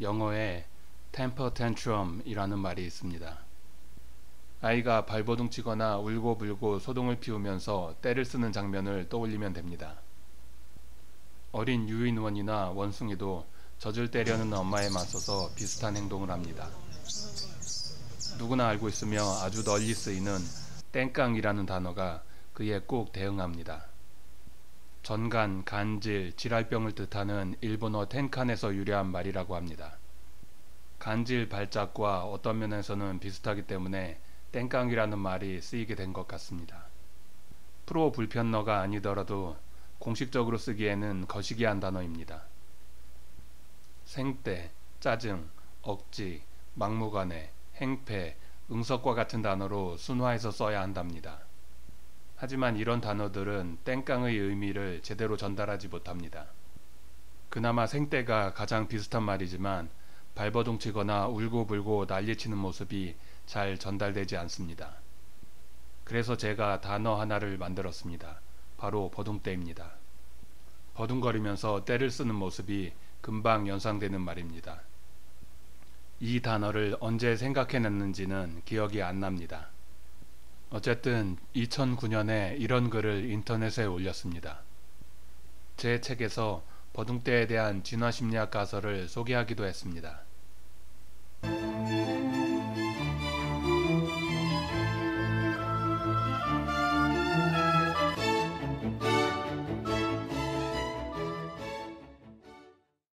영어에 temper tantrum 이라는 말이 있습니다. 아이가 발버둥치거나 울고불고 소동을 피우면서 떼를 쓰는 장면을 떠올리면 됩니다. 어린 유인원이나 원숭이도 젖을 떼려는 엄마에 맞서서 비슷한 행동을 합니다. 누구나 알고 있으며 아주 널리 쓰이는 땡깡이라는 단어가 그에 꼭 대응합니다. 전간, 간질, 질랄병을 뜻하는 일본어 텐칸에서 유래한 말이라고 합니다. 간질 발작과 어떤 면에서는 비슷하기 때문에 땡깡이라는 말이 쓰이게 된 것 같습니다. 프로 불편어가 아니더라도 공식적으로 쓰기에는 거시기한 단어입니다. 생떼, 짜증, 억지, 막무가내, 행패, 응석과 같은 단어로 순화해서 써야 한답니다. 하지만 이런 단어들은 땡깡의 의미를 제대로 전달하지 못합니다. 그나마 생떼가 가장 비슷한 말이지만 발버둥치거나 울고불고 난리치는 모습이 잘 전달되지 않습니다. 그래서 제가 단어 하나를 만들었습니다. 바로 버둥떼입니다. 버둥거리면서 떼를 쓰는 모습이 금방 연상되는 말입니다. 이 단어를 언제 생각해냈는지는 기억이 안 납니다. 어쨌든 2009년에 이런 글을 인터넷에 올렸습니다. 제 책에서 버둥떼에 대한 진화심리학 가설을 소개하기도 했습니다.